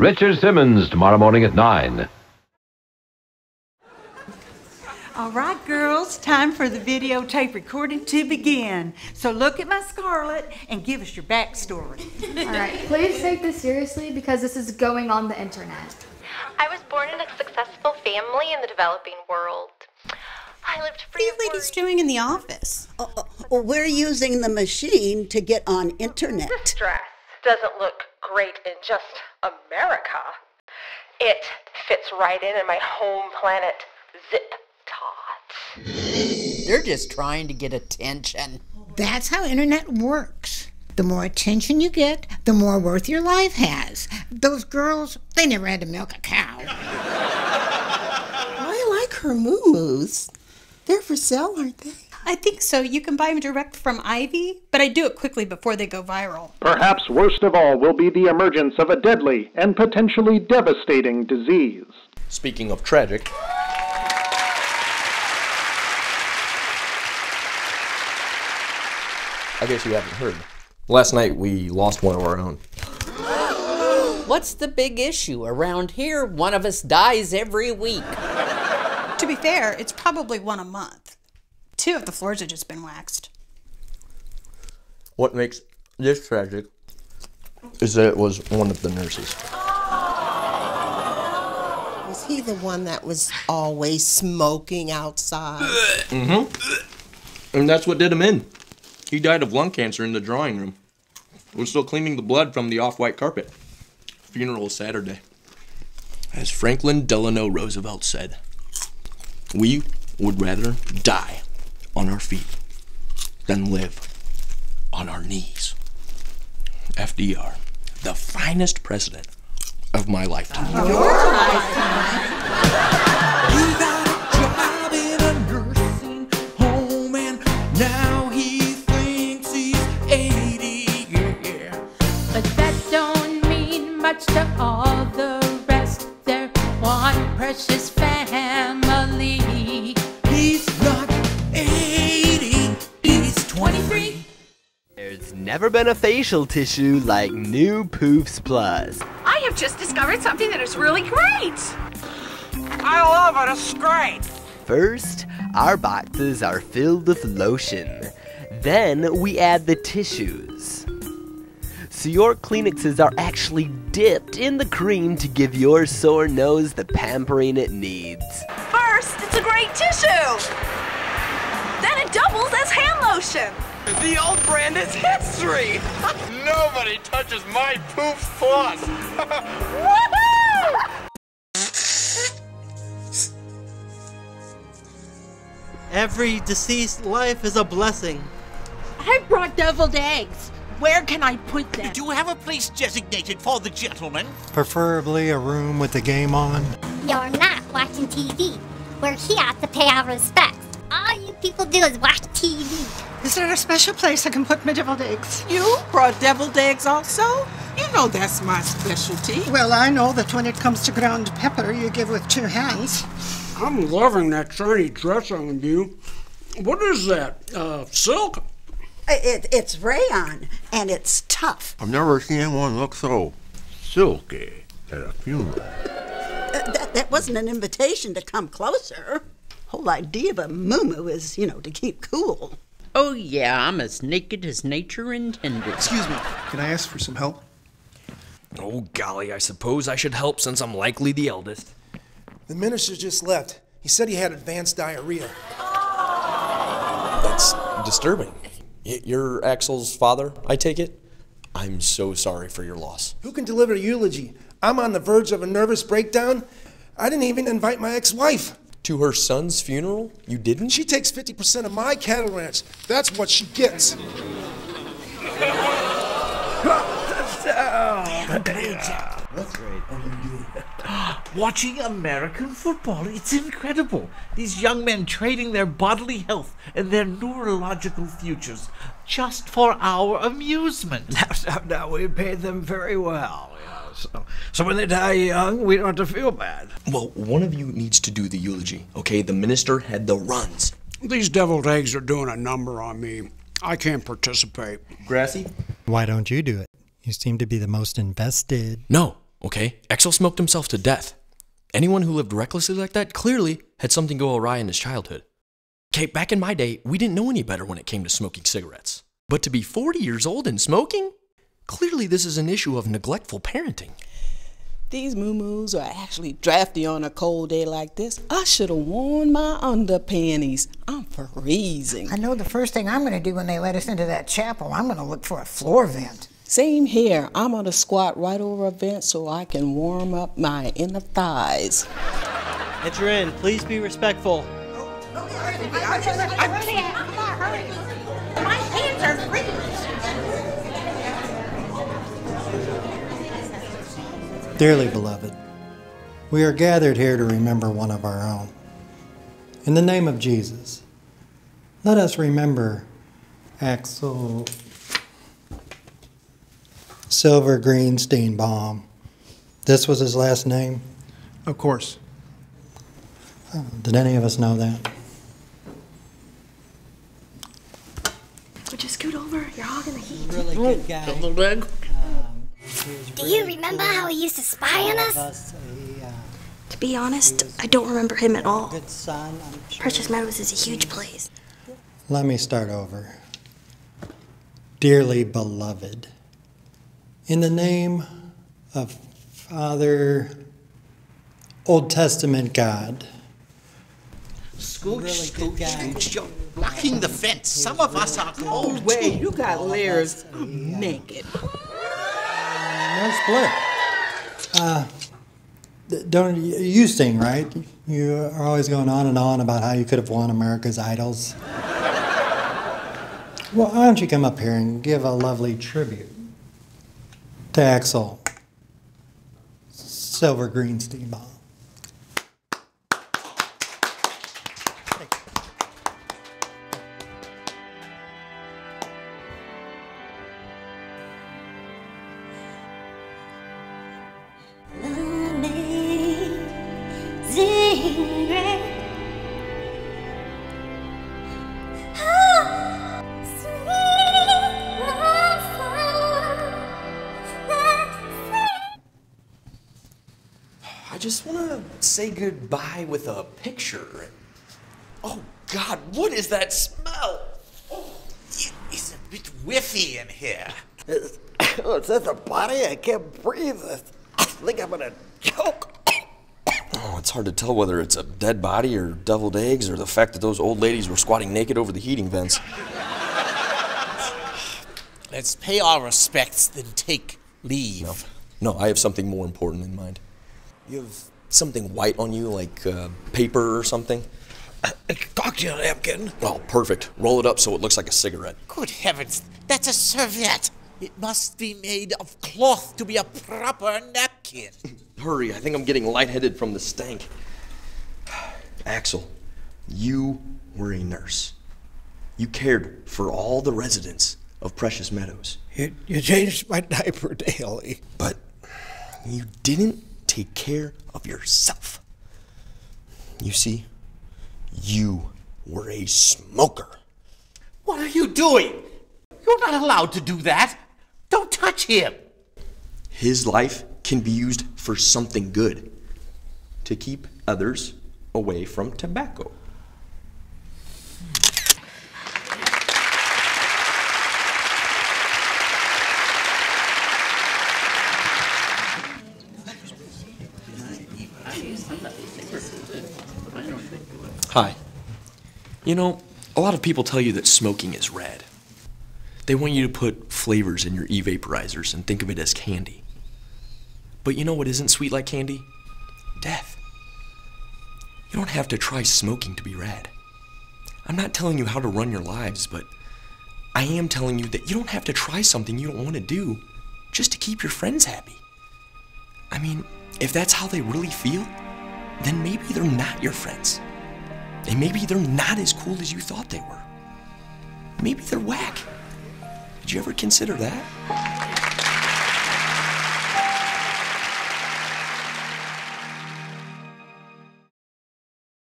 Richard Simmons tomorrow morning at 9. All right, girls, time for the videotape recording to begin. So look at my Scarlet and give us your backstory. All right, please take this seriously because this is going on the internet. I was born in a successful family in the developing world. I lived free of worry. What are these ladies doing in the office? We're using the machine to get on internet. This dress doesn't look great in just America. It fits right in my home planet zip. They're just trying to get attention. That's how internet works. The more attention you get, the more worth your life has. Those girls, they never had to milk a cow. I like her moo-moos. They're for sale, aren't they? I think so. You can buy them direct from Ivy, but I do it quickly before they go viral. Perhaps worst of all will be the emergence of a deadly and potentially devastating disease. Speaking of tragic... I guess you haven't heard. Last night we lost one of our own. What's the big issue? Around here, one of us dies every week. To be fair, it's probably one a month. 2 of the floors have just been waxed. What makes this tragic is that it was one of the nurses. Was he the one that was always smoking outside? Mm-hmm. And that's what did him in. He died of lung cancer in the drawing room. We're still cleaning the blood from the off-white carpet. Funeral Saturday. As Franklin Delano Roosevelt said, we would rather die on our feet than live on our knees. FDR, the finest president of my lifetime. Your lifetime. You got a job in a nursing home and now to all the rest, their one precious family. He's not 80, he's 23. There's never been a facial tissue like New Puffs Plus. I have just discovered something that is really great. I love it, it's great. First, our boxes are filled with lotion. Then we add the tissues. So your Kleenexes are actually dipped in the cream to give your sore nose the pampering it needs. First, it's a great tissue. Then it doubles as hand lotion. The old brand is history. Nobody touches my Puffs Plus. Woohoo! Every deceased life is a blessing. I brought deviled eggs. Where can I put them? Do you have a place designated for the gentleman? Preferably a room with the game on. You're not watching TV. We're here to pay our respects. All you people do is watch TV. Is there a special place I can put my deviled eggs? You brought deviled eggs also? You know that's my specialty. Well, I know that when it comes to ground pepper, you give with 2 hands. I'm loving that shiny dress on you. What is that? Silk? It's rayon, and it's tough. I've never seen anyone look so silky at a funeral. That wasn't an invitation to come closer. Whole idea of a moo-moo is, you know, to keep cool. Oh, yeah, I'm as naked as nature intended. Excuse me, can I ask for some help? Oh, golly, I suppose I should help since I'm likely the eldest. The minister just left. He said he had advanced diarrhea. That's disturbing. You're Axel's father, I take it? I'm so sorry for your loss. Who can deliver a eulogy? I'm on the verge of a nervous breakdown. I didn't even invite my ex-wife. To her son's funeral? You didn't? She takes 50% of my cattle ranch. That's what she gets. That's great. Watching American football, it's incredible. These young men trading their bodily health and their neurological futures just for our amusement. Now, we pay them very well. You know, so when they die young, we don't have to feel bad. Well, one of you needs to do the eulogy, okay? The minister had the runs. These deviled eggs are doing a number on me. I can't participate. Grassy? Why don't you do it? You seem to be the most invested. No. okay? Axel smoked himself to death. Anyone who lived recklessly like that clearly had something go awry in his childhood. Okay, back in my day, we didn't know any better when it came to smoking cigarettes. But to be 40 years old and smoking? Clearly this is an issue of neglectful parenting. These moo-moos are actually drafty on a cold day like this. I should have worn my underpanties. I'm freezing. I know the first thing I'm going to do when they let us into that chapel, I'm going to look for a floor vent. Same here. I'm going to squat right over a vent so I can warm up my inner thighs. Enter in. Please be respectful. My hands are free. Dearly beloved, we are gathered here to remember one of our own. In the name of Jesus, let us remember Axel Silver Green Steenbaum. This was his last name? Of course. Did any of us know that? Would you scoot over? You're all gonna heat. Really good guy. Do you remember how he used to spy on us? To be honest, I don't remember him at all. Precious Meadows is a huge place. Let me start over. Dearly beloved, in the name of Father, Old Testament God. Scooch, really scooch, you're blocking the fence. Some of us are old. Wait, you got layers. I'm naked. No split. Don't you sing, right? You are always going on and on about how you could have won America's Idols. Well, why don't you come up here and give a lovely tribute to Axel Silver Green Steenbaum. I just want to say goodbye with a picture. Oh God, what is that smell? Oh, it's a bit whiffy in here. It's at the body, I can't breathe. I think I'm gonna choke. Oh, it's hard to tell whether it's a dead body or deviled eggs or the fact that those old ladies were squatting naked over the heating vents. Let's pay our respects, then take leave. No, I have something more important in mind. You have something white on you, like paper or something? A cocktail napkin. Oh, perfect. Roll it up so it looks like a cigarette. Good heavens, that's a serviette. It must be made of cloth to be a proper napkin. Hurry, I think I'm getting lightheaded from the stank. Axel, you were a nurse. You cared for all the residents of Precious Meadows. You changed my diaper daily. But you didn't take care of yourself. You see, you were a smoker. What are you doing? You're not allowed to do that. Don't touch him. His life can be used for something good. To keep others away from tobacco. Hi. You know, a lot of people tell you that smoking is rad. They want you to put flavors in your e-vaporizers and think of it as candy. But you know what isn't sweet like candy? Death. You don't have to try smoking to be rad. I'm not telling you how to run your lives, but I am telling you that you don't have to try something you don't want to do just to keep your friends happy. I mean, if that's how they really feel, then maybe they're not your friends. And maybe they're not as cool as you thought they were. Maybe they're whack. Did you ever consider that?